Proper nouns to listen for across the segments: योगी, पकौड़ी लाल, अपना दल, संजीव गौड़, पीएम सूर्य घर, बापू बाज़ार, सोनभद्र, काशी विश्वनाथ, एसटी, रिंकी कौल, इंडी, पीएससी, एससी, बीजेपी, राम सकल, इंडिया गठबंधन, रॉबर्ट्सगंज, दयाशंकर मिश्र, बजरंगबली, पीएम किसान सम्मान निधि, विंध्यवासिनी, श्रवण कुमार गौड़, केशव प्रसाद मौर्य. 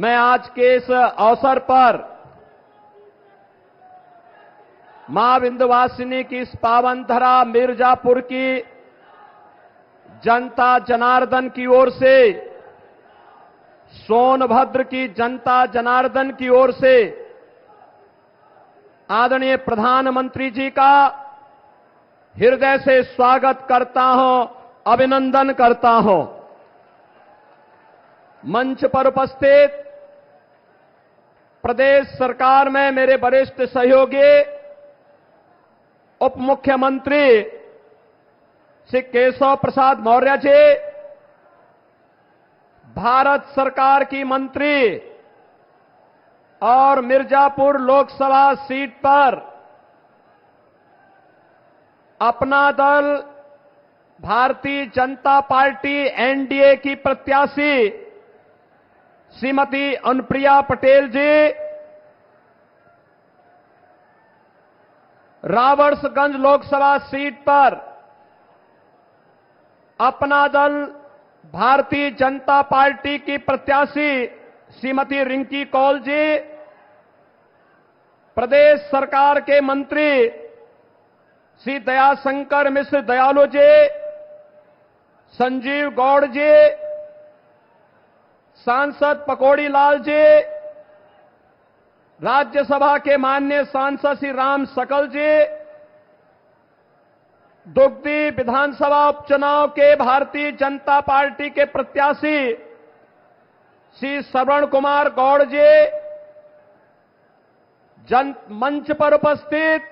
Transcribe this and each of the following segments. मैं आज के इस अवसर पर मां विंध्यवासिनी की इस पावन धरा मिर्जापुर की जनता जनार्दन की ओर से, सोनभद्र की जनता जनार्दन की ओर से आदरणीय प्रधानमंत्री जी का हृदय से स्वागत करता हूं, अभिनंदन करता हूं। मंच पर उपस्थित प्रदेश सरकार में मेरे वरिष्ठ सहयोगी उप मुख्यमंत्री श्री केशव प्रसाद मौर्य जी, भारत सरकार की मंत्री और मिर्जापुर लोकसभा सीट पर अपना दल भारतीय जनता पार्टी एनडीए की प्रत्याशी श्रीमती अनुप्रिया पटेल जी, रॉबर्ट्सगंज लोकसभा सीट पर अपना दल भारतीय जनता पार्टी की प्रत्याशी श्रीमती रिंकी कौल जी, प्रदेश सरकार के मंत्री श्री दयाशंकर मिश्र दयालु जी, संजीव गौड़ जी, सांसद पकौड़ी लाल जी, राज्यसभा के माननीय सांसद श्री राम सकल जी, दुग्धी विधानसभा उपचुनाव के भारतीय जनता पार्टी के प्रत्याशी श्री श्रवण कुमार गौड़ जी, मंच पर उपस्थित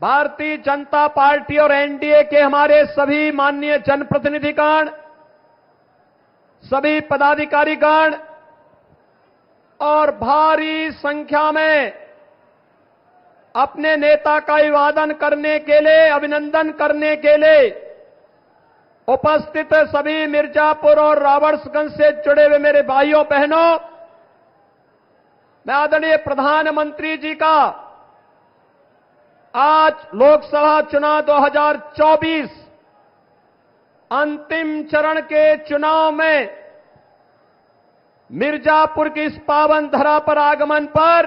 भारतीय जनता पार्टी और एनडीए के हमारे सभी माननीय जनप्रतिनिधिगण, सभी पदाधिकारीगण और भारी संख्या में अपने नेता का अभिवादन करने के लिए, अभिनंदन करने के लिए उपस्थित सभी मिर्जापुर और रॉबर्ट्सगंज से जुड़े हुए मेरे भाइयों बहनों, मैं आदरणीय प्रधानमंत्री जी का आज लोकसभा चुनाव 2024 अंतिम चरण के चुनाव में मिर्जापुर की इस पावन धरा पर आगमन पर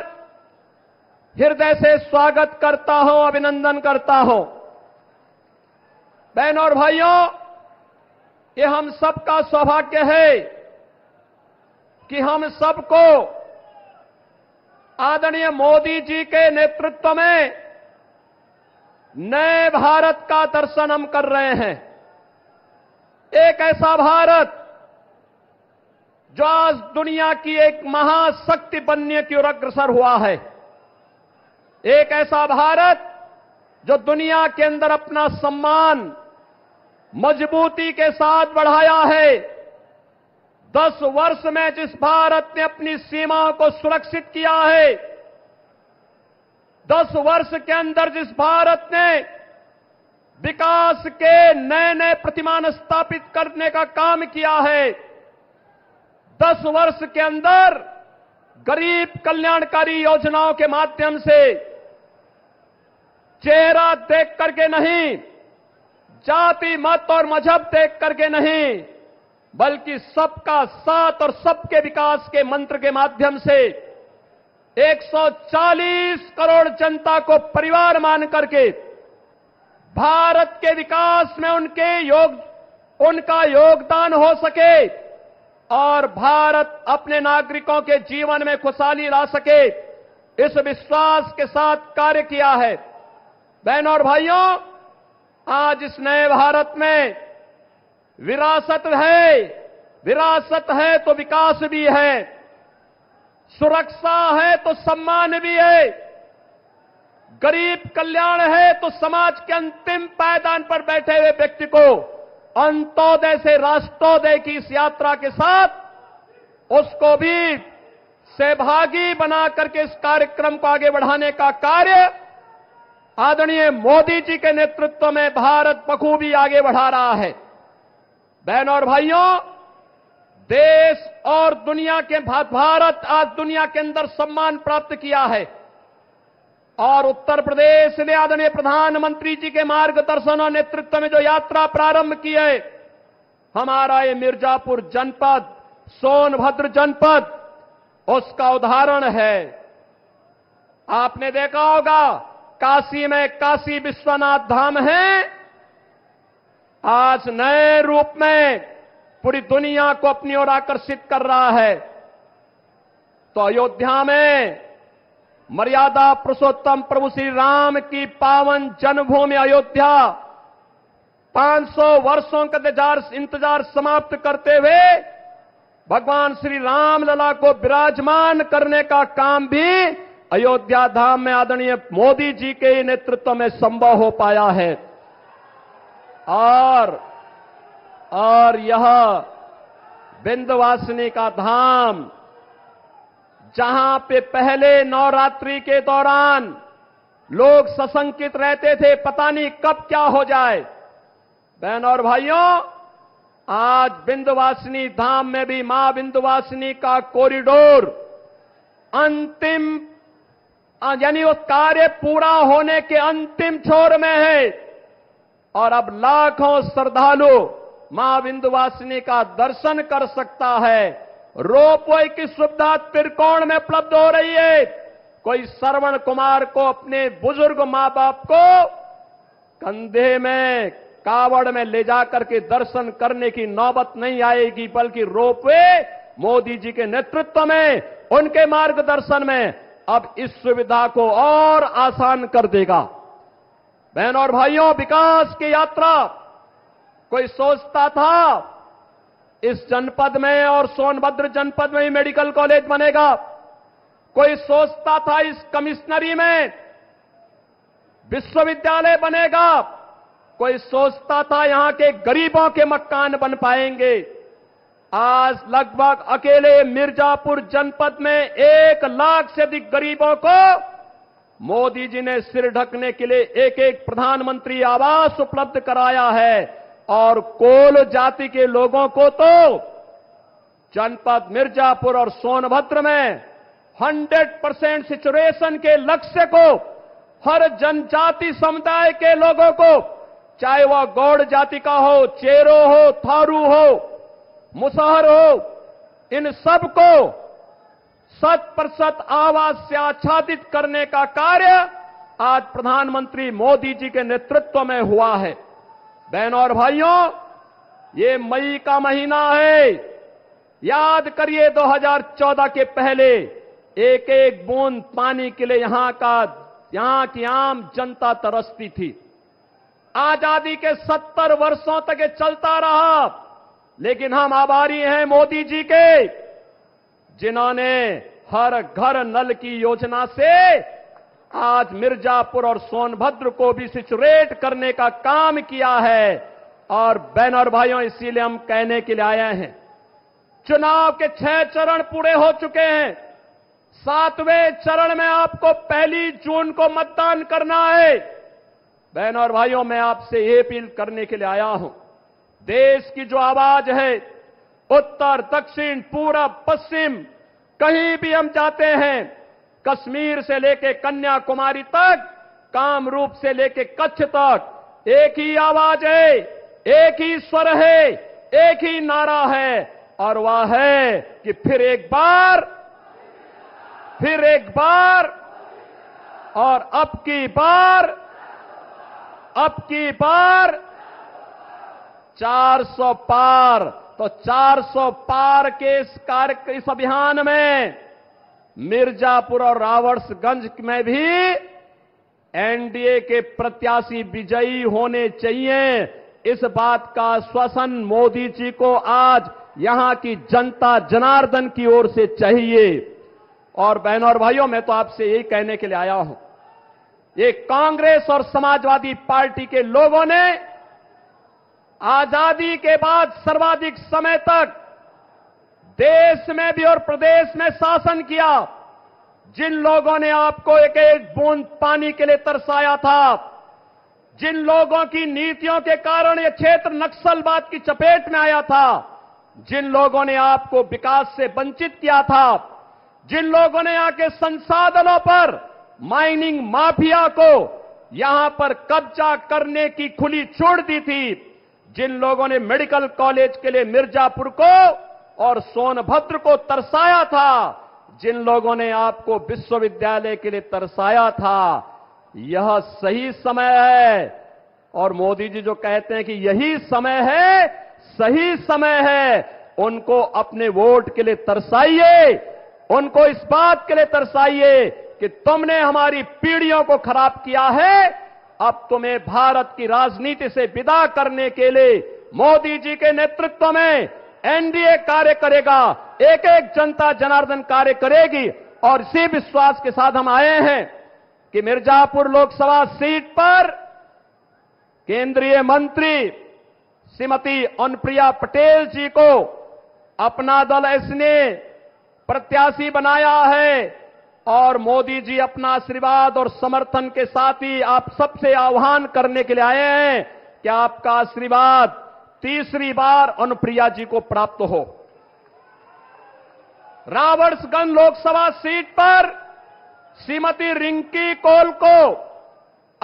हृदय से स्वागत करता हूं, अभिनंदन करता हूं। बहनों और भाइयों, ये हम सबका सौभाग्य है कि हम सबको आदरणीय मोदी जी के नेतृत्व में नए भारत का दर्शन हम कर रहे हैं। एक ऐसा भारत जो आज दुनिया की एक महाशक्ति बनने की ओर अग्रसर हुआ है, एक ऐसा भारत जो दुनिया के अंदर अपना सम्मान मजबूती के साथ बढ़ाया है। 10 वर्ष में जिस भारत ने अपनी सीमाओं को सुरक्षित किया है, 10 वर्ष के अंदर जिस भारत ने विकास के नए नए प्रतिमान स्थापित करने का काम किया है, 10 वर्ष के अंदर गरीब कल्याणकारी योजनाओं के माध्यम से चेहरा देख करके नहीं, जाति मत और मजहब देख करके नहीं, बल्कि सबका साथ और सबके विकास के मंत्र के माध्यम से 140 करोड़ जनता को परिवार मान करके भारत के विकास में उनका योगदान हो सके और भारत अपने नागरिकों के जीवन में खुशहाली ला सके, इस विश्वास के साथ कार्य किया है। बहनों और भाइयों, आज इस नए भारत में विरासत है तो विकास भी है, सुरक्षा है तो सम्मान भी है, गरीब कल्याण है तो समाज के अंतिम पायदान पर बैठे हुए व्यक्ति को अंतोदय से राष्ट्रोदय की इस यात्रा के साथ उसको भी सहभागी बना करके इस कार्यक्रम को आगे बढ़ाने का कार्य आदरणीय मोदी जी के नेतृत्व में भारत बखूबी आगे बढ़ा रहा है। बहनों और भाइयों, देश और दुनिया के भारत आज दुनिया के अंदर सम्मान प्राप्त किया है और उत्तर प्रदेश ने आदरणीय प्रधानमंत्री जी के मार्गदर्शन और नेतृत्व में जो यात्रा प्रारंभ की है, हमारा ये मिर्जापुर जनपद, सोनभद्र जनपद उसका उदाहरण है। आपने देखा होगा काशी में काशी विश्वनाथ धाम है, आज नए रूप में पूरी दुनिया को अपनी ओर आकर्षित कर रहा है। तो अयोध्या में मर्यादा पुरुषोत्तम प्रभु श्री राम की पावन जन्मभूमि अयोध्या 500 वर्षों का इंतजार समाप्त करते हुए भगवान श्री राम लला को विराजमान करने का काम भी अयोध्या धाम में आदरणीय मोदी जी के नेतृत्व में संभव हो पाया है। और यह बिंदुवासिनी का धाम, जहां पे पहले नवरात्रि के दौरान लोग सशंकित रहते थे, पता नहीं कब क्या हो जाए। बहन और भाइयों, आज बिंदुवासिनी धाम में भी मां बिंदुवासिनी का कॉरिडोर अंतिम यानी वो कार्य पूरा होने के अंतिम छोर में है और अब लाखों श्रद्धालु मां बिंदुवासिनी का दर्शन कर सकता है। रोपवे की सुविधा त्रिकोण में उपलब्ध हो रही है। कोई श्रवण कुमार को अपने बुजुर्ग मां बाप को कंधे में, कावड़ में ले जाकर के दर्शन करने की नौबत नहीं आएगी, बल्कि रोपवे मोदी जी के नेतृत्व में, उनके मार्गदर्शन में अब इस सुविधा को और आसान कर देगा। बहन और भाइयों, विकास की यात्रा कोई सोचता था इस जनपद में और सोनभद्र जनपद में ही मेडिकल कॉलेज बनेगा, कोई सोचता था इस कमिश्नरी में विश्वविद्यालय बनेगा, कोई सोचता था यहां के गरीबों के मकान बन पाएंगे। आज लगभग अकेले मिर्जापुर जनपद में 1 लाख से अधिक गरीबों को मोदी जी ने सिर ढकने के लिए एक प्रधानमंत्री आवास उपलब्ध कराया है और कोल जाति के लोगों को तो जनपद मिर्जापुर और सोनभद्र में 100% सिचुएशन के लक्ष्य को हर जनजाति समुदाय के लोगों को, चाहे वह गौड़ जाति का हो, चेरो हो, थारू हो, मुसहर हो, इन सबको 100% आवास से आच्छादित करने का कार्य आज प्रधानमंत्री मोदी जी के नेतृत्व में हुआ है। बहन और भाइयों, ये मई का महीना है, याद करिए 2014 के पहले एक बूंद पानी के लिए यहां की आम जनता तरसती थी। आजादी के 70 वर्षों तक ये चलता रहा, लेकिन हम आभारी हैं मोदी जी के, जिन्होंने हर घर नल की योजना से आज मिर्जापुर और सोनभद्र को भी सिचुएट करने का काम किया है। और बहन और भाइयों, इसीलिए हम कहने के लिए आए हैं, चुनाव के 6 चरण पूरे हो चुके हैं। 7वें चरण में आपको 1 जून को मतदान करना है। बहन और भाइयों, मैं आपसे ये अपील करने के लिए आया हूं, देश की जो आवाज है, उत्तर, दक्षिण, पूरब, पश्चिम, कहीं भी हम जाते हैं, कश्मीर से लेके कन्याकुमारी तक, कामरूप से लेके कच्छ तक, एक ही आवाज है, एक ही स्वर है, एक ही नारा है, और वह है कि फिर एक बार और अब की बार 400 पार। तो 400 पार के इस अभियान में मिर्जापुर और रॉबर्ट्सगंज में भी एनडीए के प्रत्याशी विजयी होने चाहिए। इस बात का आश्वासन मोदी जी को आज यहां की जनता जनार्दन की ओर से चाहिए। और बहनों और भाइयों, मैं तो आपसे यही कहने के लिए आया हूं, ये कांग्रेस और समाजवादी पार्टी के लोगों ने आजादी के बाद सर्वाधिक समय तक देश में भी और प्रदेश में शासन किया। जिन लोगों ने आपको एक बूंद पानी के लिए तरसाया था, जिन लोगों की नीतियों के कारण यह क्षेत्र नक्सलवाद की चपेट में आया था, जिन लोगों ने आपको विकास से वंचित किया था, जिन लोगों ने यहां के संसाधनों पर माइनिंग माफिया को यहां पर कब्जा करने की खुली छूट दी थी, जिन लोगों ने मेडिकल कॉलेज के लिए मिर्जापुर को और सोनभद्र को तरसाया था, जिन लोगों ने आपको विश्वविद्यालय के लिए तरसाया था, यह सही समय है। और मोदी जी जो कहते हैं कि यही समय है, सही समय है, उनको अपने वोट के लिए तरसाइए, उनको इस बात के लिए तरसाइए कि तुमने हमारी पीढ़ियों को खराब किया है, अब तुम्हें भारत की राजनीति से विदा करने के लिए मोदी जी के नेतृत्व में एनडीए कार्य करेगा, एक एक जनता जनार्दन कार्य करेगी। और इसी विश्वास के साथ हम आए हैं कि मिर्जापुर लोकसभा सीट पर केंद्रीय मंत्री श्रीमती अनुप्रिया पटेल जी को अपना दल इसने प्रत्याशी बनाया है और मोदी जी अपना आशीर्वाद और समर्थन के साथ ही आप सबसे आह्वान करने के लिए आए हैं कि आपका आशीर्वाद तीसरी बार अनुप्रिया जी को प्राप्त हो। रॉबर्ट्सगंज लोकसभा सीट पर श्रीमती रिंकी कौल को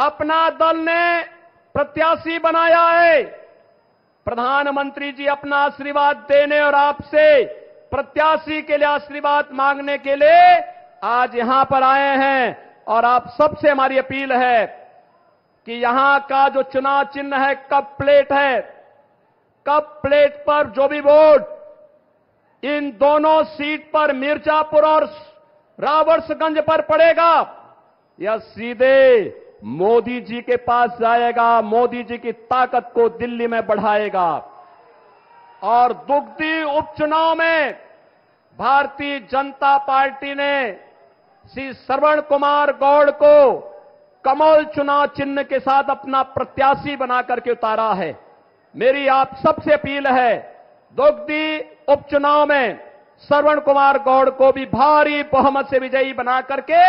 अपना दल ने प्रत्याशी बनाया है। प्रधानमंत्री जी अपना आशीर्वाद देने और आपसे प्रत्याशी के लिए आशीर्वाद मांगने के लिए आज यहां पर आए हैं। और आप सबसे हमारी अपील है कि यहां का जो चुनाव चिन्ह है, कप प्लेट पर जो भी वोट इन दोनों सीट पर मिर्जापुर और रॉबर्ट्सगंज पर पड़ेगा, यह सीधे मोदी जी के पास जाएगा, मोदी जी की ताकत को दिल्ली में बढ़ाएगा। और दुग्धी उपचुनाव में भारतीय जनता पार्टी ने श्री श्रवण कुमार गौड़ को कमल चुनाव चिन्ह के साथ अपना प्रत्याशी बना करके उतारा है। मेरी आप सबसे अपील है, दुग्धी उपचुनाव में श्रवण कुमार गौड़ को भी भारी बहुमत से विजयी बना करके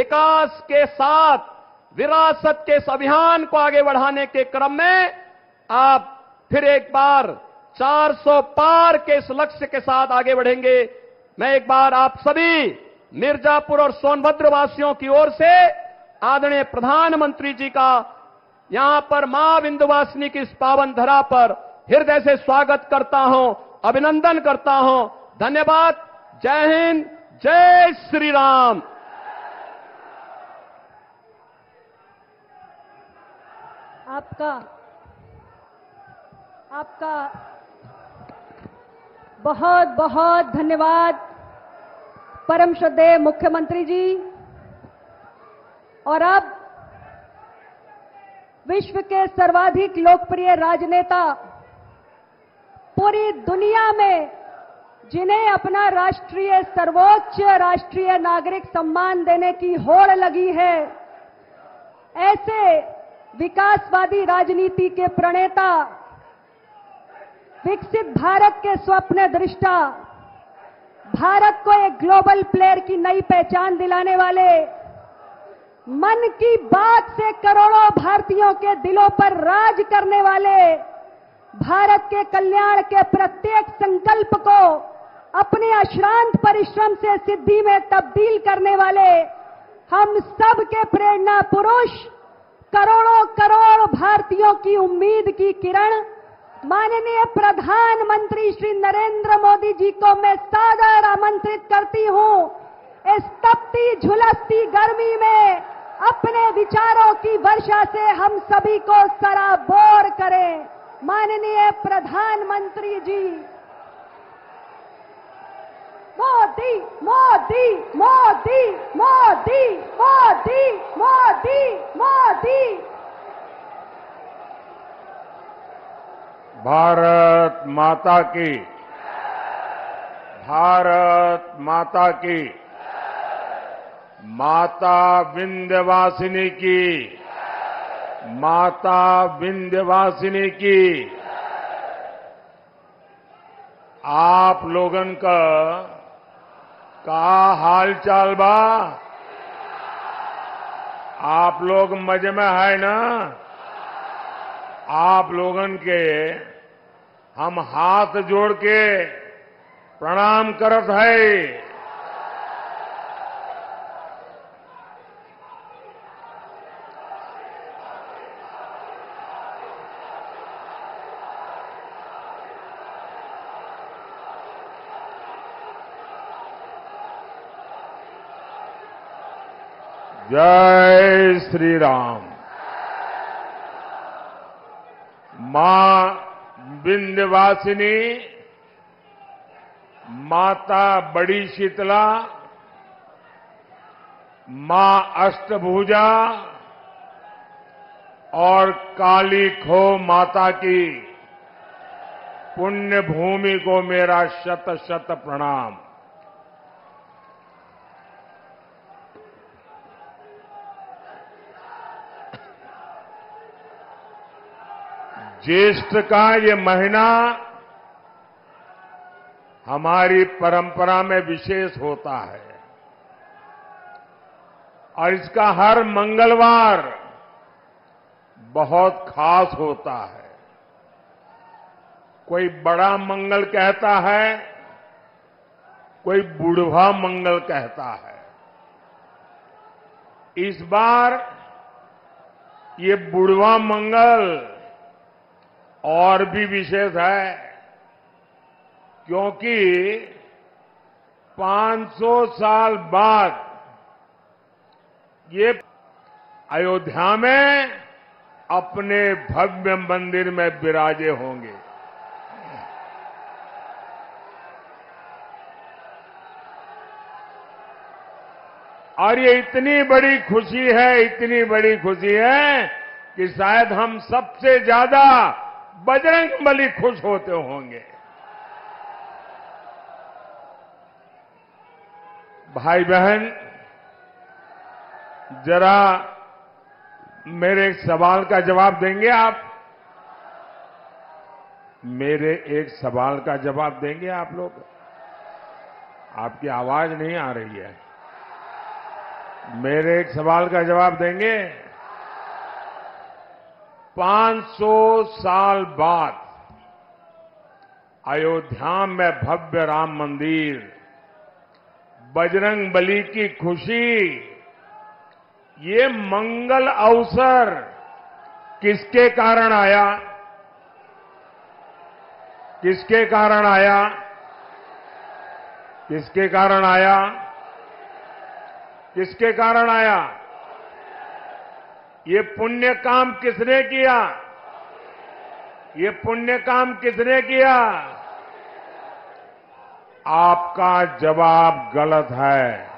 विकास के साथ विरासत के इस अभियान को आगे बढ़ाने के क्रम में आप फिर एक बार 400 पार के इस लक्ष्य के साथ आगे बढ़ेंगे। मैं एक बार आप सभी मिर्जापुर और सोनभद्र वासियों की ओर से आदरणीय प्रधानमंत्री जी का यहां पर मां बिंदुवासिनी की इस पावन धरा पर हृदय से स्वागत करता हूं, अभिनंदन करता हूं। धन्यवाद। जय हिंद, जय श्री राम। आपका बहुत बहुत धन्यवाद परम श्रद्धेय मुख्यमंत्री जी। और अब विश्व के सर्वाधिक लोकप्रिय राजनेता, पूरी दुनिया में जिन्हें अपना राष्ट्रीय सर्वोच्च राष्ट्रीय नागरिक सम्मान देने की होड़ लगी है, ऐसे विकासवादी राजनीति के प्रणेता, विकसित भारत के स्वप्न दृष्टा, भारत को एक ग्लोबल प्लेयर की नई पहचान दिलाने वाले, मन की बात से करोड़ों भारतीयों के दिलों पर राज करने वाले, भारत के कल्याण के प्रत्येक संकल्प को अपने अश्रांत परिश्रम से सिद्धि में तब्दील करने वाले, हम सब के प्रेरणा पुरुष, करोड़ों करोड़ भारतीयों की उम्मीद की किरण माननीय प्रधानमंत्री श्री नरेंद्र मोदी जी को मैं सादर आमंत्रित करती हूं। इस तपती झुलसती गर्मी में अपने विचारों की वर्षा से हम सभी को सराबोर करें। माननीय प्रधानमंत्री जी, मोदी मोदी मोदी मोदी मोदी मोदी मोदी। भारत माता की, भारत माता की, माता विंध्यवासिनी की, माता विंध्यवासिनी की। आप लोगन का हालचाल बा? आप लोग मजे में है ना? आप लोगन के हम हाथ जोड़ के प्रणाम करत है। जय श्री राम। मां विंध्यवासिनी, माता बड़ी शीतला, मां अष्टभुजा और काली खो माता की पुण्य भूमि को मेरा शत शत प्रणाम। ज्येष्ठ का ये महीना हमारी परंपरा में विशेष होता है और इसका हर मंगलवार बहुत खास होता है। कोई बड़ा मंगल कहता है, कोई बूढ़वा मंगल कहता है। इस बार ये बूढ़वा मंगल और भी विशेष है क्योंकि 500 साल बाद ये अयोध्या में अपने भव्य मंदिर में विराजे होंगे। और ये इतनी बड़ी खुशी है, इतनी बड़ी खुशी है कि शायद हम सबसे ज्यादा बजरंगबली खुश होते होंगे। भाई बहन, जरा मेरे एक सवाल का जवाब देंगे आप? मेरे एक सवाल का जवाब देंगे आप लोग? आपकी आवाज नहीं आ रही है। मेरे एक सवाल का जवाब देंगे? 500 साल बाद अयोध्या में भव्य राम मंदिर, बजरंगबली की खुशी, ये मंगल अवसर किसके कारण आया? किसके कारण आया? किसके कारण आया? किसके कारण आया? ये पुण्य काम किसने किया? ये पुण्य काम किसने किया? आपका जवाब गलत है।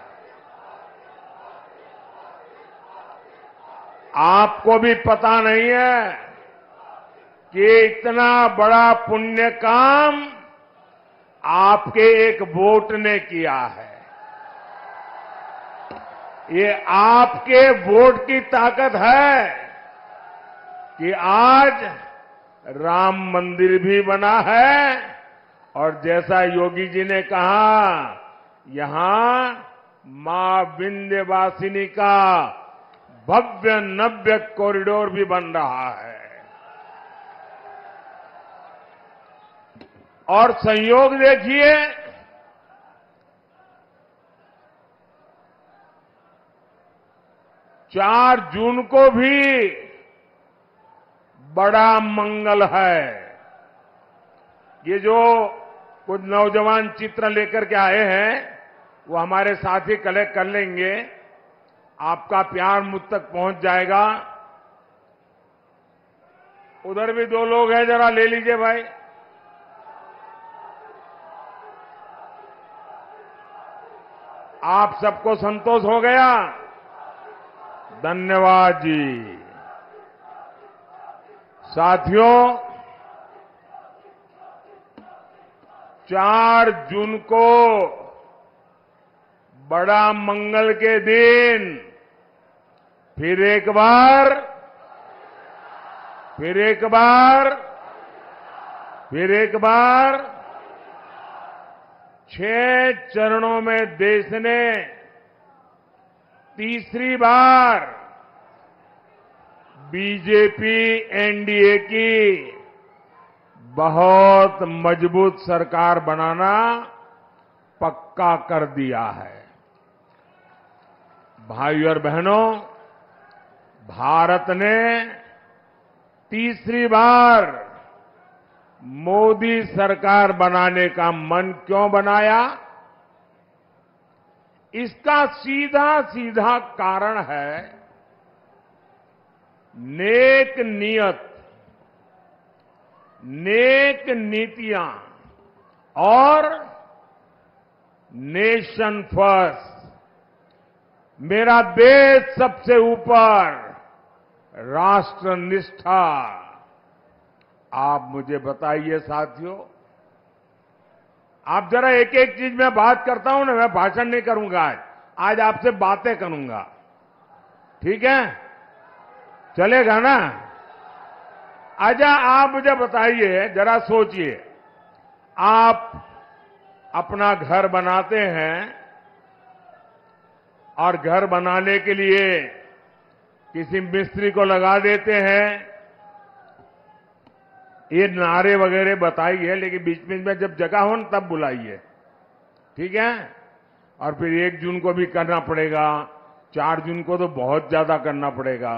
आपको भी पता नहीं है कि इतना बड़ा पुण्य काम आपके एक वोट ने किया है। ये आपके वोट की ताकत है कि आज राम मंदिर भी बना है और जैसा योगी जी ने कहा, यहां मां विंध्यवासिनी का भव्य नव्य कॉरिडोर भी बन रहा है। और संयोग देखिए, चार जून को भी बड़ा मंगल है। ये जो कुछ नौजवान चित्र लेकर के आए हैं वो हमारे साथी कलेक्ट कर लेंगे। आपका प्यार मुझ तक पहुंच जाएगा। उधर भी दो लोग हैं, जरा ले लीजिए भाई। आप सबको संतोष हो गया? धन्यवाद जी। साथियों, 4 जून को बड़ा मंगल के दिन फिर एक बार 6 चरणों में देश ने तीसरी बार बीजेपी एनडीए की बहुत मजबूत सरकार बनाना पक्का कर दिया है। भाइयों और बहनों, भारत ने तीसरी बार मोदी सरकार बनाने का मन क्यों बनाया? इसका सीधा सीधा कारण है नेक नियत, नेक नीतियां और नेशन फर्स्ट, मेरा देश सबसे ऊपर, राष्ट्र निष्ठा। आप मुझे बताइए साथियों, आप जरा एक एक चीज में बात करता हूं ना, मैं भाषण नहीं करूंगा आज आपसे बातें करूंगा, ठीक है, चलेगा ना? अच्छा, आप मुझे बताइए, जरा सोचिए, आप अपना घर बनाते हैं और घर बनाने के लिए किसी मिस्त्री को लगा देते हैं, ये नारे वगैरह बताइए, लेकिन बीच बीच में जब जगह हो ना तब बुलाइए, ठीक है? और फिर 1 जून को भी करना पड़ेगा, 4 जून को तो बहुत ज्यादा करना पड़ेगा,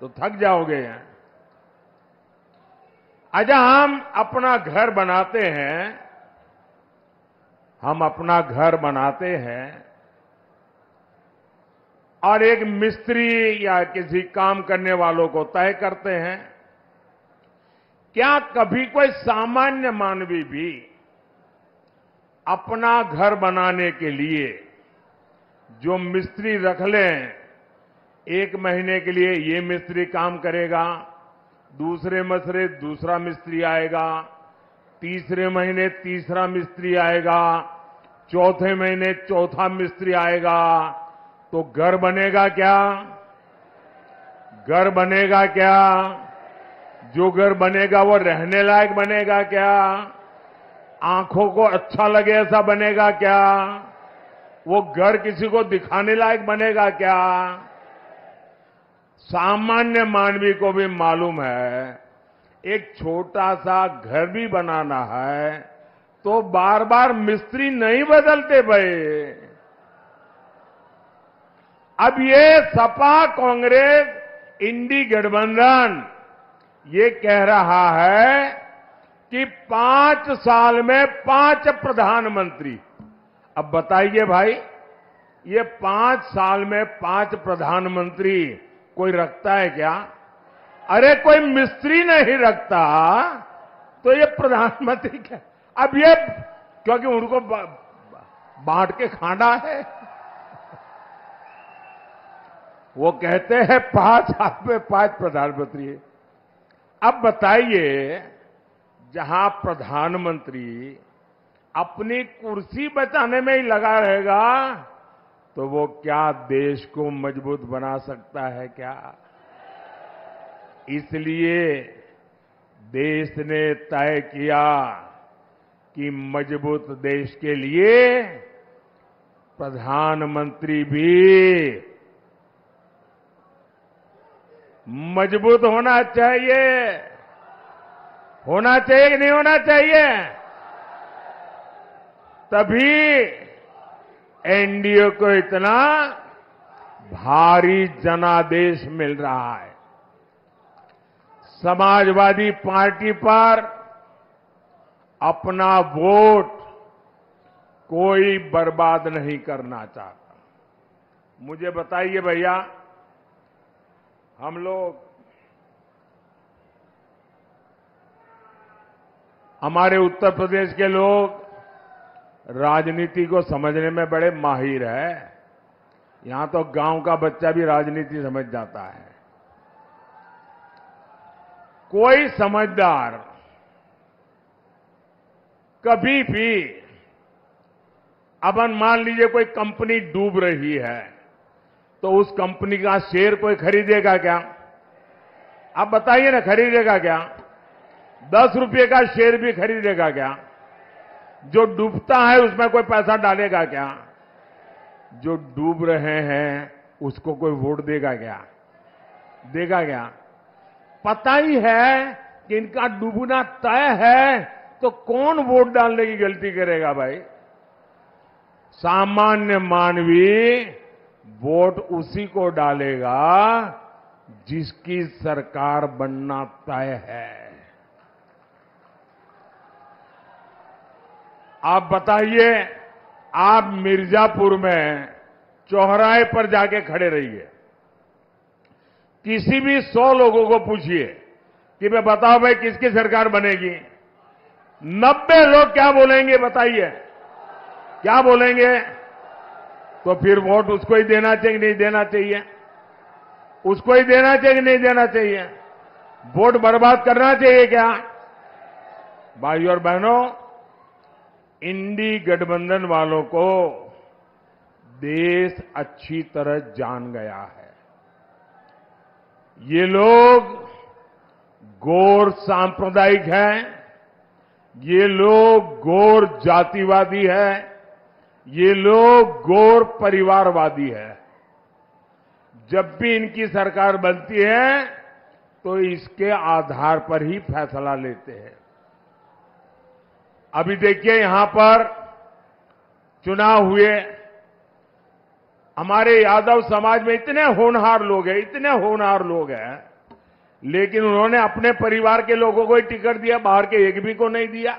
तो थक जाओगे। अच्छा, हम अपना घर बनाते हैं, हम अपना घर बनाते हैं और एक मिस्त्री या किसी काम करने वालों को तय करते हैं। क्या कभी कोई सामान्य मानवी भी अपना घर बनाने के लिए जो मिस्त्री रख लें, 1 महीने के लिए ये मिस्त्री काम करेगा, दूसरे महीने दूसरा मिस्त्री आएगा, तीसरे महीने तीसरा मिस्त्री आएगा, चौथे महीने चौथा मिस्त्री आएगा, तो घर बनेगा क्या? घर बनेगा क्या? जो घर बनेगा वो रहने लायक बनेगा क्या? आंखों को अच्छा लगे ऐसा बनेगा क्या? वो घर किसी को दिखाने लायक बनेगा क्या? सामान्य मानवी को भी मालूम है, एक छोटा सा घर भी बनाना है तो बार बार मिस्त्री नहीं बदलते भाई। अब ये सपा कांग्रेस इंडी गठबंधन ये कह रहा है कि 5 साल में 5 प्रधानमंत्री। अब बताइए भाई, ये 5 साल में 5 प्रधानमंत्री कोई रखता है क्या? अरे कोई मिस्त्री नहीं रखता तो ये प्रधानमंत्री क्या? अब ये क्योंकि उनको बांट के खाना है, वो कहते हैं 5 साल में 5 प्रधानमंत्री है। अब बताइए, जहां प्रधानमंत्री अपनी कुर्सी बचाने में ही लगा रहेगा तो वो क्या देश को मजबूत बना सकता है क्या? इसलिए देश ने तय किया कि मजबूत देश के लिए प्रधानमंत्री भी मजबूत होना चाहिए। होना चाहिए कि नहीं होना चाहिए? तभी एनडीए को इतना भारी जनादेश मिल रहा है। समाजवादी पार्टी पर अपना वोट कोई बर्बाद नहीं करना चाहता। मुझे बताइए भैया, हम लोग, हमारे उत्तर प्रदेश के लोग राजनीति को समझने में बड़े माहिर है, यहां तो गांव का बच्चा भी राजनीति समझ जाता है। कोई समझदार कभी भी, अब मान लीजिए कोई कंपनी डूब रही है तो उस कंपनी का शेयर कोई खरीदेगा क्या? आप बताइए ना, खरीदेगा क्या? 10 रुपये का शेयर भी खरीदेगा क्या? जो डूबता है उसमें कोई पैसा डालेगा क्या? जो डूब रहे हैं उसको कोई वोट देगा क्या? देगा क्या? पता ही है कि इनका डूबना तय है तो कौन वोट डालने की गलती करेगा भाई? सामान्य मानवी वोट उसी को डालेगा जिसकी सरकार बनना तय है। आप बताइए, आप मिर्जापुर में चौराहे पर जाके खड़े रहिए, किसी भी 100 लोगों को पूछिए कि मैं बताओ भाई किसकी सरकार बनेगी, 90 लोग क्या बोलेंगे बताइए, क्या बोलेंगे? तो फिर वोट उसको ही देना चाहिए नहीं देना चाहिए, उसको ही देना चाहिए नहीं देना चाहिए, वोट बर्बाद करना चाहिए क्या? भाइयों और बहनों, इंडी गठबंधन वालों को देश अच्छी तरह जान गया है। ये लोग गौर सांप्रदायिक हैं, ये लोग गौर जातिवादी हैं, ये लोग गौर परिवारवादी हैं। जब भी इनकी सरकार बनती है तो इसके आधार पर ही फैसला लेते हैं। अभी देखिए, यहां पर चुनाव हुए, हमारे यादव समाज में इतने होनहार लोग हैं, लेकिन उन्होंने अपने परिवार के लोगों को ही टिकट दिया, बाहर के एक भी को नहीं दिया।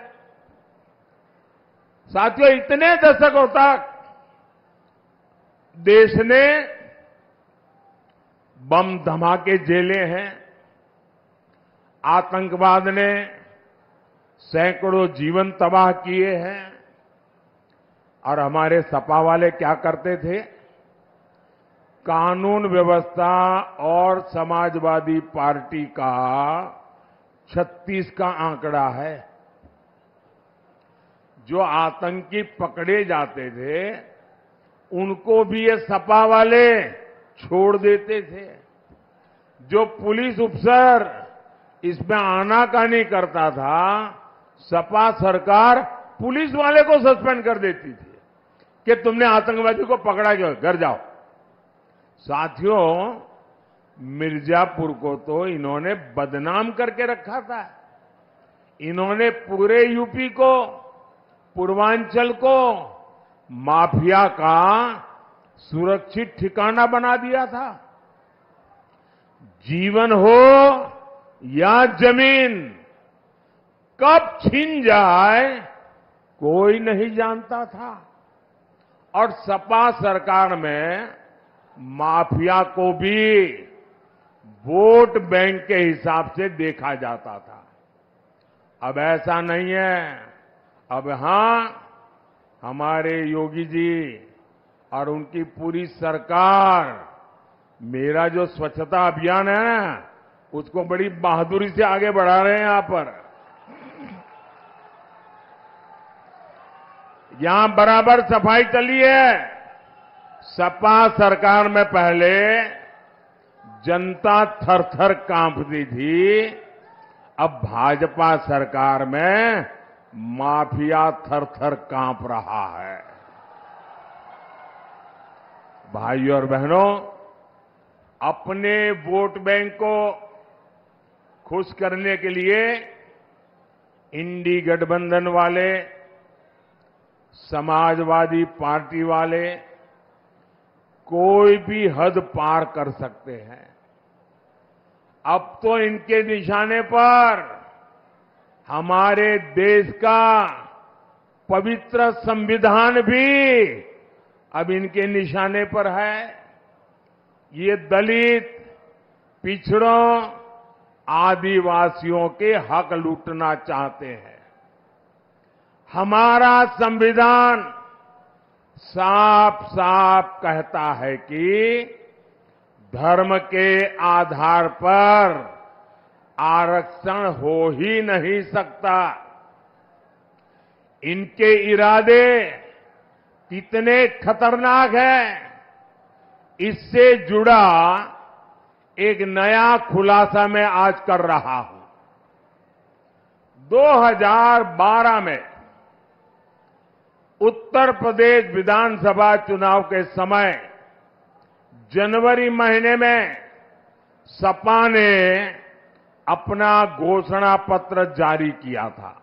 साथियों, इतने दशकों तक देश ने बम धमाके झेले हैं, आतंकवाद ने सैकड़ों जीवन तबाह किए हैं, और हमारे सपा वाले क्या करते थे? कानून व्यवस्था और समाजवादी पार्टी का 36 का आंकड़ा है। जो आतंकी पकड़े जाते थे उनको भी ये सपा वाले छोड़ देते थे। जो पुलिस अफसर इसमें आनाकानी करता था, सपा सरकार पुलिस वाले को सस्पेंड कर देती थी कि तुमने आतंकवादी को पकड़ा क्यों, घर जाओ। साथियों, मिर्जापुर को तो इन्होंने बदनाम करके रखा था। इन्होंने पूरे यूपी को, पूर्वांचल को माफिया का सुरक्षित ठिकाना बना दिया था। जीवन हो या जमीन कब छीन जाए कोई नहीं जानता था, और सपा सरकार में माफिया को भी वोट बैंक के हिसाब से देखा जाता था। अब ऐसा नहीं है। अब हां, हमारे योगी जी और उनकी पूरी सरकार मेरा जो स्वच्छता अभियान है ना, उसको बड़ी बहादुरी से आगे बढ़ा रहे हैं। यहां बराबर सफाई चली है। सपा सरकार में पहले जनता थर थर कांपती थी, अब भाजपा सरकार में माफिया थर थर कांप रहा है। भाइयों और बहनों, अपने वोट बैंक को खुश करने के लिए इंडी गठबंधन वाले, समाजवादी पार्टी वाले कोई भी हद पार कर सकते हैं। अब तो इनके निशाने पर हमारे देश का पवित्र संविधान भी अब इनके निशाने पर है। ये दलित, पिछड़ों, आदिवासियों के हक लूटना चाहते हैं। हमारा संविधान साफ साफ कहता है कि धर्म के आधार पर आरक्षण हो ही नहीं सकता। इनके इरादे कितने खतरनाक हैं, इससे जुड़ा एक नया खुलासा मैं आज कर रहा हूं। 2012 में उत्तर प्रदेश विधानसभा चुनाव के समय जनवरी महीने में सपा ने अपना घोषणा पत्र जारी किया था।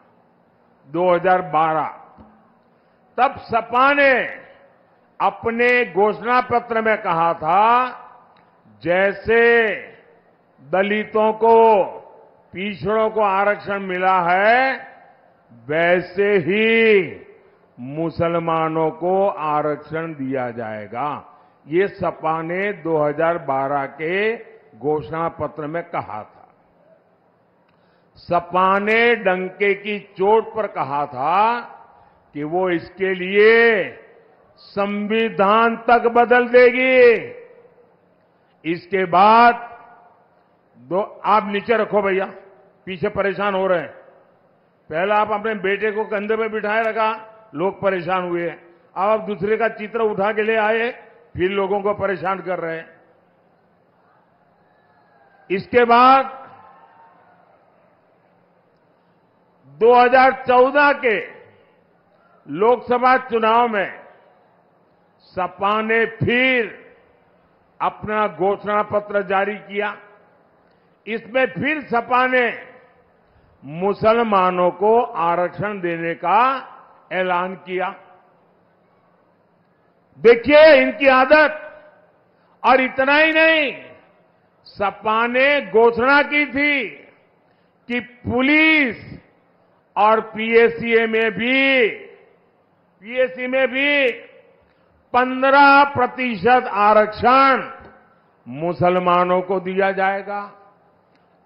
2012 तब सपा ने अपने घोषणा पत्र में कहा था, जैसे दलितों को, पिछड़ों को आरक्षण मिला है, वैसे ही मुसलमानों को आरक्षण दिया जाएगा, ये सपा ने 2012 के घोषणा पत्र में कहा था। सपा ने डंके की चोट पर कहा था कि वो इसके लिए संविधान तक बदल देगी। इसके बाद आप नीचे रखो भैया, पीछे परेशान हो रहे हैं। पहला आप अपने बेटे को कंधे पे बिठाए रखा, लोग परेशान हुए। अब आप दूसरे का चित्र उठा के ले आए, फिर लोगों को परेशान कर रहे हैं। इसके बाद 2014 के लोकसभा चुनाव में सपा ने फिर अपना घोषणा पत्र जारी किया। इसमें फिर सपा ने मुसलमानों को आरक्षण देने का ऐलान किया। देखिए इनकी आदत। और इतना ही नहीं, सपा ने घोषणा की थी कि पुलिस और पीएससी में भी 15% आरक्षण मुसलमानों को दिया जाएगा।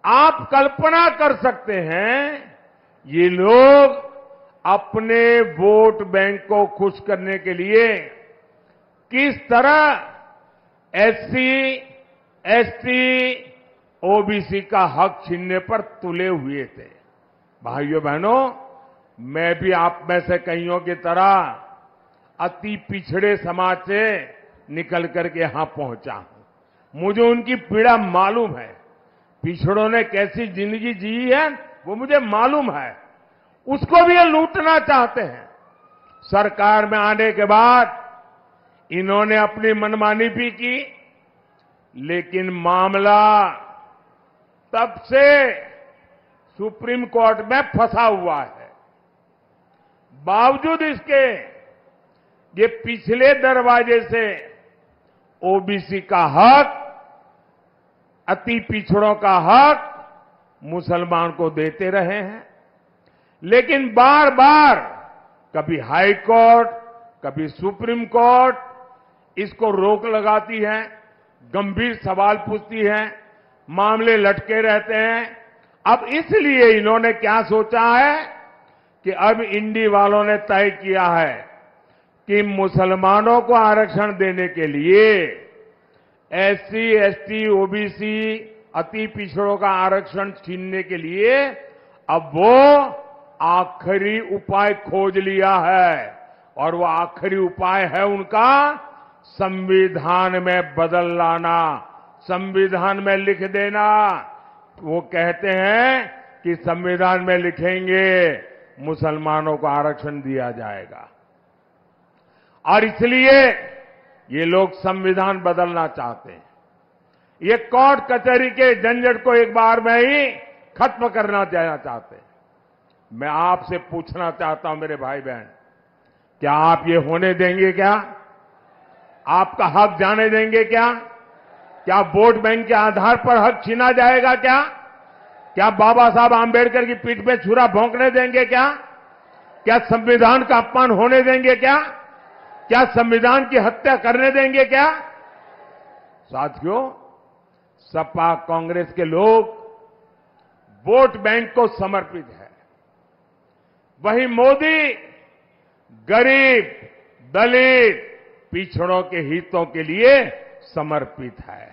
आप कल्पना कर सकते हैं ये लोग अपने वोट बैंक को खुश करने के लिए किस तरह एससी, एसटी, ओबीसी का हक छीनने पर तुले हुए थे। भाइयों बहनों, मैं भी आप में से कईयों की तरह अति पिछड़े समाज से निकल करके यहां पहुंचा हूं। मुझे उनकी पीड़ा मालूम है, पिछड़ों ने कैसी जिंदगी जी है वो मुझे मालूम है। उसको भी ये लूटना चाहते हैं। सरकार में आने के बाद इन्होंने अपनी मनमानी भी की, लेकिन मामला तब से सुप्रीम कोर्ट में फंसा हुआ है। बावजूद इसके ये पिछले दरवाजे से ओबीसी का हक, अति पिछड़ों का हक मुसलमान को देते रहे हैं। लेकिन बार बार कभी हाई कोर्ट, कभी सुप्रीम कोर्ट इसको रोक लगाती है, गंभीर सवाल पूछती है, मामले लटके रहते हैं। अब इसलिए इन्होंने क्या सोचा है कि अब इंडी वालों ने तय किया है कि मुसलमानों को आरक्षण देने के लिए एससी, एसटी, ओबीसी, अति पिछड़ों का आरक्षण छीनने के लिए अब वो आखिरी उपाय खोज लिया है। और वो आखिरी उपाय है उनका संविधान में बदल लाना, संविधान में लिख देना। वो कहते हैं कि संविधान में लिखेंगे मुसलमानों को आरक्षण दिया जाएगा, और इसलिए ये लोग संविधान बदलना चाहते हैं। ये कोर्ट कचहरी के झंझट को एक बार में ही खत्म करना चाहते हैं। मैं आपसे पूछना चाहता हूं मेरे भाई बहन, क्या आप ये होने देंगे? क्या आपका हक जाने देंगे? क्या वोट बैंक के आधार पर हक छीना जाएगा? क्या बाबा साहेब आंबेडकर की पीठ पे छुरा भोंकने देंगे? क्या संविधान का अपमान होने देंगे? क्या संविधान की हत्या करने देंगे? साथियों, सपा कांग्रेस के लोग वोट बैंक को समर्पित है। वहीं मोदी गरीब, दलित, पिछड़ों के हितों के लिए समर्पित है।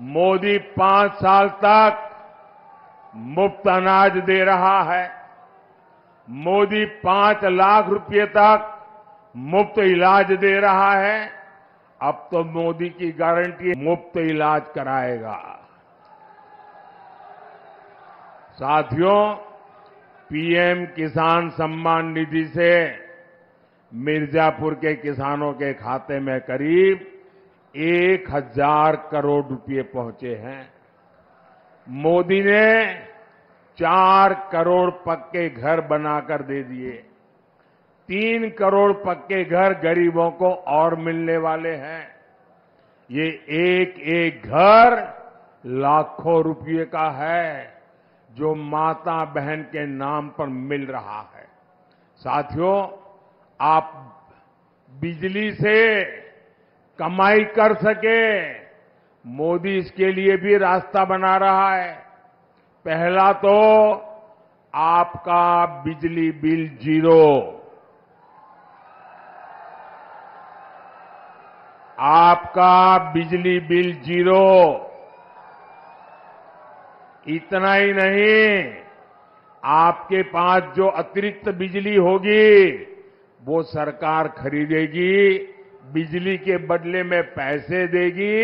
मोदी 5 साल तक मुफ्त अनाज दे रहा है। मोदी 5 लाख रुपए तक मुफ्त इलाज दे रहा है। अब तो मोदी की गारंटी मुफ्त इलाज कराएगा। साथियों, पीएम किसान सम्मान निधि से मिर्जापुर के किसानों के खाते में करीब 1000 करोड़ रुपए पहुंचे हैं। मोदी ने 4 करोड़ पक्के घर बनाकर दे दिए। 3 करोड़ पक्के घर गरीबों को और मिलने वाले हैं। ये एक घर लाखों रुपए का है जो माता बहन के नाम पर मिल रहा है। साथियों, आप बिजली से कमाई कर सके, मोदी इसके लिए भी रास्ता बना रहा है। पहला तो आपका बिजली बिल जीरो, आपका बिजली बिल जीरो। इतना ही नहीं, आपके पास जो अतिरिक्त बिजली होगी वो सरकार खरीदेगी, बिजली के बदले में पैसे देगी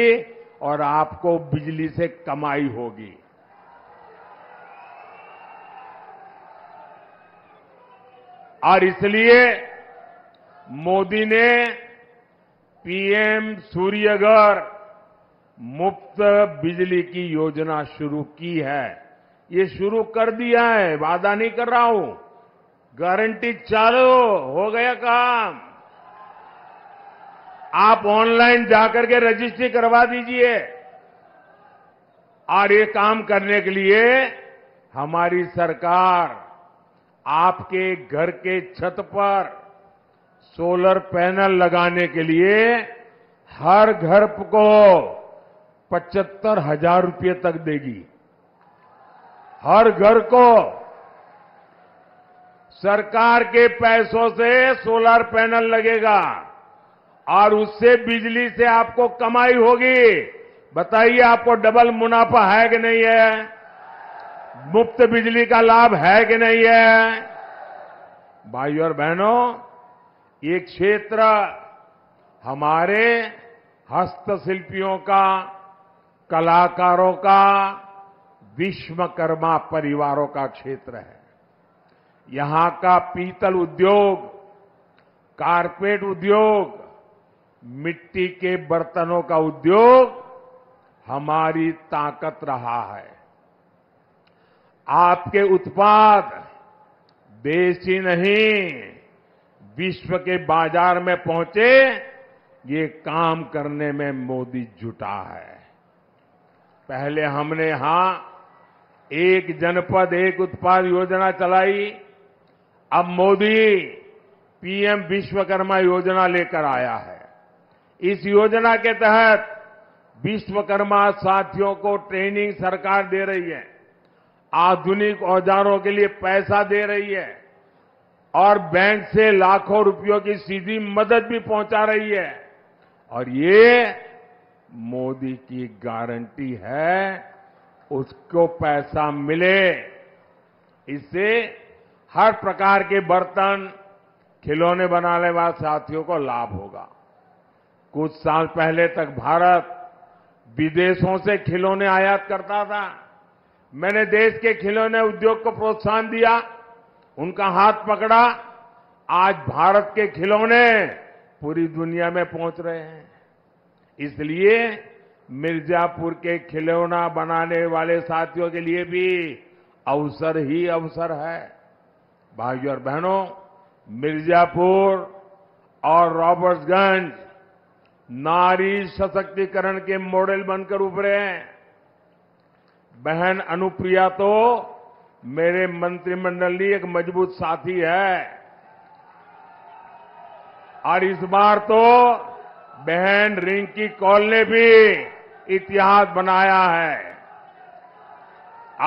और आपको बिजली से कमाई होगी। और इसलिए मोदी ने पीएम सूर्य घर मुफ्त बिजली की योजना शुरू की है। ये शुरू कर दिया है, वादा नहीं कर रहा हूं, गारंटी चालू हो गया काम। आप ऑनलाइन जाकर के रजिस्ट्री करवा दीजिए। और ये काम करने के लिए हमारी सरकार आपके घर के छत पर सोलर पैनल लगाने के लिए हर घर को 75,000 रुपये तक देगी। हर घर को सरकार के पैसों से सोलर पैनल लगेगा और उससे बिजली से आपको कमाई होगी। बताइए, आपको डबल मुनाफा है कि नहीं है? मुफ्त बिजली का लाभ है कि नहीं है? भाइयों और बहनों, ये क्षेत्र हमारे हस्तशिल्पियों का, कलाकारों का, विश्वकर्मा परिवारों का क्षेत्र है। यहां का पीतल उद्योग, कारपेट उद्योग, मिट्टी के बर्तनों का उद्योग हमारी ताकत रहा है। आपके उत्पाद देश ही नहीं विश्व के बाजार में पहुंचे, ये काम करने में मोदी जुटा है। पहले हमने यहां एक जनपद एक उत्पाद योजना चलाई, अब मोदी पीएम विश्वकर्मा योजना लेकर आया है। इस योजना के तहत विश्वकर्मा साथियों को ट्रेनिंग सरकार दे रही है, आधुनिक औजारों के लिए पैसा दे रही है और बैंक से लाखों रुपयों की सीधी मदद भी पहुंचा रही है। और ये मोदी की गारंटी है, उसको पैसा मिले। इससे हर प्रकार के बर्तन, खिलौने बनाने वाले साथियों को लाभ होगा। कुछ साल पहले तक भारत विदेशों से खिलौने आयात करता था। मैंने देश के खिलौने उद्योग को प्रोत्साहन दिया, उनका हाथ पकड़ा। आज भारत के खिलौने पूरी दुनिया में पहुंच रहे हैं। इसलिए मिर्जापुर के खिलौना बनाने वाले साथियों के लिए भी अवसर ही अवसर है। भाइयों और बहनों, मिर्जापुर और रॉबर्ट्सगंज नारी सशक्तिकरण के मॉडल बनकर उभरे हैं। बहन अनुप्रिया तो मेरे मंत्रिमंडल की एक मजबूत साथी है और इस बार तो बहन रिंकी कौल ने भी इतिहास बनाया है।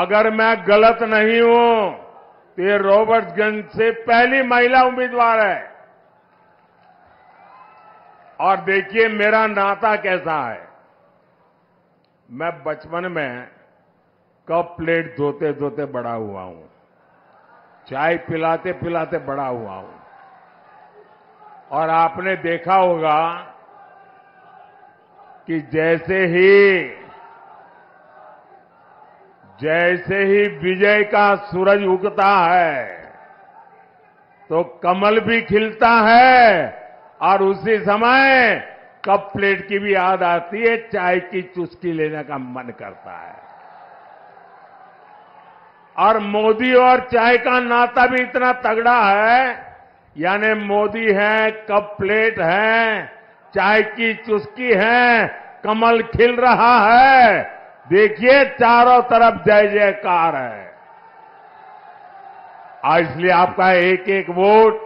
अगर मैं गलत नहीं हूं तो ये रॉबर्ट्सगंज से पहली महिला उम्मीदवार है। और देखिए मेरा नाता कैसा है। मैं बचपन में कप प्लेट धोते धोते बड़ा हुआ हूं, चाय पिलाते पिलाते बड़ा हुआ हूं। और आपने देखा होगा कि जैसे ही विजय का सूरज उगता है तो कमल भी खिलता है और उसी समय कप प्लेट की भी याद आती है, चाय की चुस्की लेने का मन करता है। और मोदी और चाय का नाता भी इतना तगड़ा है, यानी मोदी है, कप प्लेट है, चाय की चुस्की है, कमल खिल रहा है। देखिए चारों तरफ जय जयकार है। आज इसलिए आपका एक एक वोट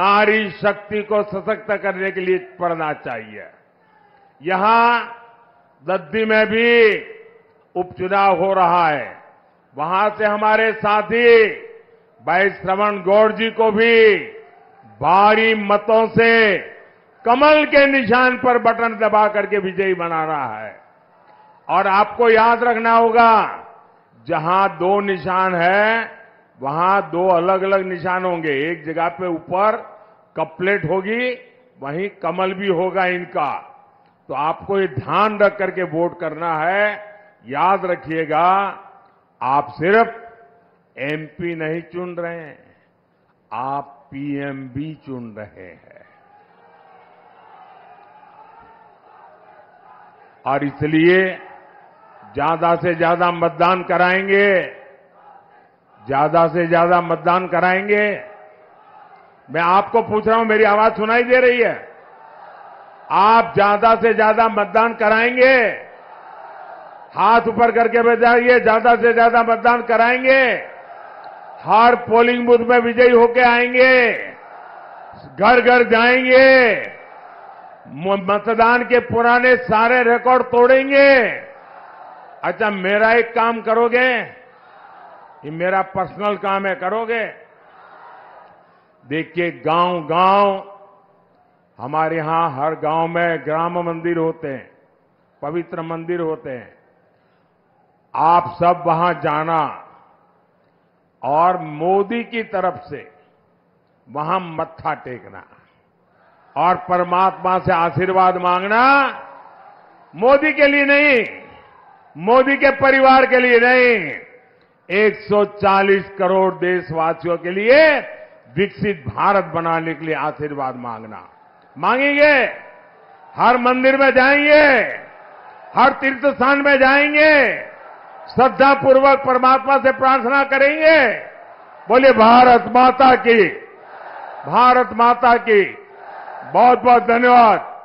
नारी शक्ति को सशक्त करने के लिए पड़ना चाहिए। यहां दद्दी में भी उपचुनाव हो रहा है, वहां से हमारे साथी भाई श्रवण गौड़ जी को भी भारी मतों से कमल के निशान पर बटन दबा करके विजयी बना रहा है। और आपको याद रखना होगा, जहां दो निशान है वहां दो अलग अलग निशान होंगे, एक जगह पे ऊपर कप प्लेट होगी, वहीं कमल भी होगा इनका। तो आपको ये ध्यान रख करके वोट करना है। याद रखिएगा, आप सिर्फ एमपी नहीं चुन रहे हैं, आप पीएम भी चुन रहे हैं। और इसलिए ज्यादा से ज्यादा मतदान कराएंगे, ज्यादा से ज्यादा मतदान कराएंगे। मैं आपको पूछ रहा हूं, मेरी आवाज सुनाई दे रही है? आप ज्यादा से ज्यादा मतदान कराएंगे? हाथ ऊपर करके बताइए, ज्यादा से ज्यादा मतदान कराएंगे? हर पोलिंग बूथ में विजयी होके आएंगे? घर घर जाएंगे? मतदान के पुराने सारे रिकॉर्ड तोड़ेंगे? अच्छा, मेरा एक काम करोगे, ये मेरा पर्सनल काम है, करोगे? देखिए, गांव गांव, हमारे यहां हर गांव में ग्राम मंदिर होते हैं, पवित्र मंदिर होते हैं। आप सब वहां जाना और मोदी की तरफ से वहां मत्था टेकना और परमात्मा से आशीर्वाद मांगना। मोदी के लिए नहीं, मोदी के परिवार के लिए नहीं, 140 करोड़ देशवासियों के लिए विकसित भारत बनाने के लिए आशीर्वाद मांगना। मांगेंगे? हर मंदिर में जाएंगे, हर तीर्थ स्थान में जाएंगे, श्रद्धापूर्वक परमात्मा से प्रार्थना करेंगे। बोले भारत माता की, भारत माता की। बहुत बहुत धन्यवाद।